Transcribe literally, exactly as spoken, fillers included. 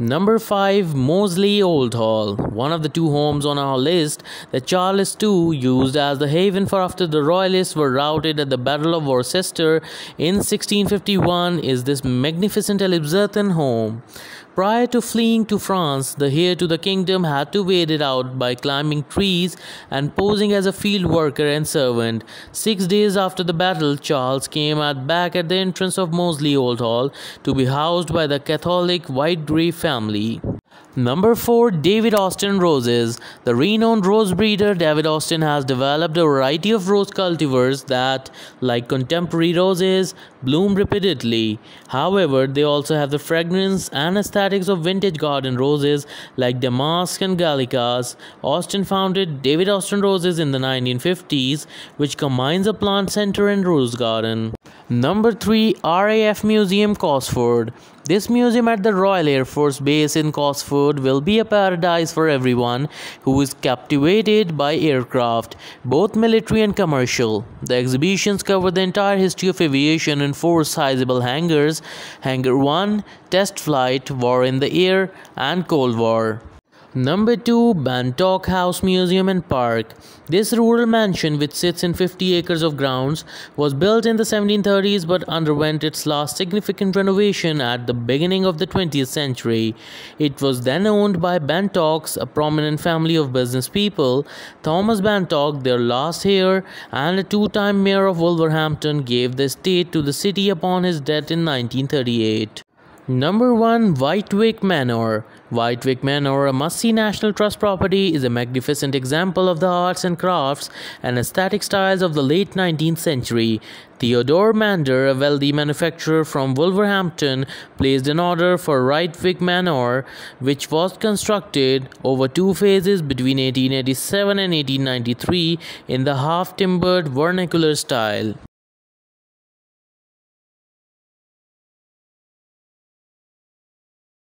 Number five, Moseley Old Hall, one of the two homes on our list that Charles the Second used as the haven for after the Royalists were routed at the Battle of Worcester in sixteen fifty-one, is this magnificent Elizabethan home. Prior to fleeing to France, the heir to the kingdom had to wait it out by climbing trees and posing as a field worker and servant. Six days after the battle, Charles came out back at the entrance of Moseley Old Hall to be housed by the Catholic Whitgreave family. Number four. David Austin Roses. The renowned rose breeder David Austin has developed a variety of rose cultivars that, like contemporary roses, bloom repeatedly. However, they also have the fragrance and aesthetics of vintage garden roses like Damask and gallicas. Austin founded David Austin Roses in the nineteen fifties, which combines a plant center and rose garden. Number three. R A F Museum Cosford. This museum at the Royal Air Force Base in Cosford will be a paradise for everyone who is captivated by aircraft, both military and commercial. The exhibitions cover the entire history of aviation in four sizable hangars: Hangar one, Test Flight, War in the Air, and Cold War. Number two. Bantock House Museum and Park. This rural mansion, which sits in fifty acres of grounds, was built in the seventeen thirties but underwent its last significant renovation at the beginning of the twentieth century. It was then owned by Bantocks, a prominent family of business people. Thomas Bantock, their last heir and a two-time mayor of Wolverhampton, gave the estate to the city upon his death in nineteen thirty-eight. Number one. Wightwick Manor. Wightwick Manor, a must-see National Trust property, is a magnificent example of the arts and crafts and aesthetic styles of the late nineteenth century. Theodore Mander, a wealthy manufacturer from Wolverhampton, placed an order for Wightwick Manor, which was constructed over two phases between eighteen eighty-seven and eighteen ninety-three in the half-timbered vernacular style.